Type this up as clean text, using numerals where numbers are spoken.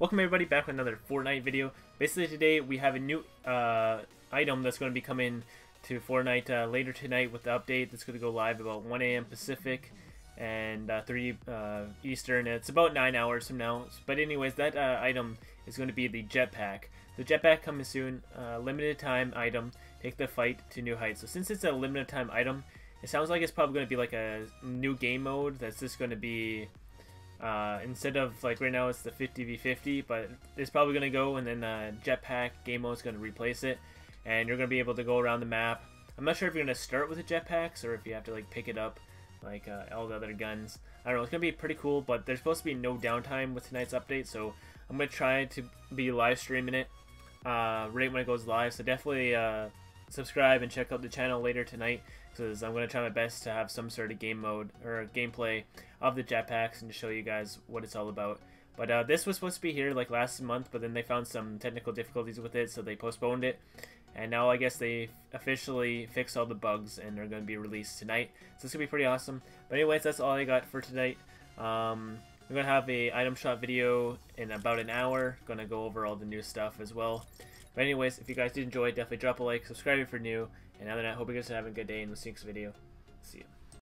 Welcome everybody back with another Fortnite video. Basically today we have a new item that's going to be coming to Fortnite later tonight with the update that's going to go live about 1 a.m. Pacific and 3 Eastern. It's about 9 hours from now. But anyways, that item is going to be the jetpack. The jetpack coming soon, limited time item, take the fight to new heights. So since it's a limited time item, it sounds like it's probably going to be like a new game mode that's just going to be... instead of like right now it's the 50v50, but it's probably going to go and then jetpack game mode is going to replace it, and you're going to be able to go around the map. I'm not sure if you're going to start with the jetpacks or if you have to like pick it up like all the other guns. I don't know, it's going to be pretty cool, but there's supposed to be no downtime with tonight's update, so I'm going to try to be live streaming it right when it goes live, so definitely subscribe and check out the channel later tonight, because I'm going to try my best to have some sort of game mode or gameplay of the jetpacks and to show you guys what it's all about. But this was supposed to be here like last month, but then they found some technical difficulties with it, so they postponed it, and now I guess they officially fixed all the bugs and they're going to be released tonight, so it's going to be pretty awesome. But anyways, that's all I got for tonight. I'm going to have a item shop video in about an hour, going to go over all the new stuff as well. But anyways, if you guys did enjoy, definitely drop a like, subscribe if you're new, and other than that, hope you guys are having a good day, and we'll see you next video. See ya.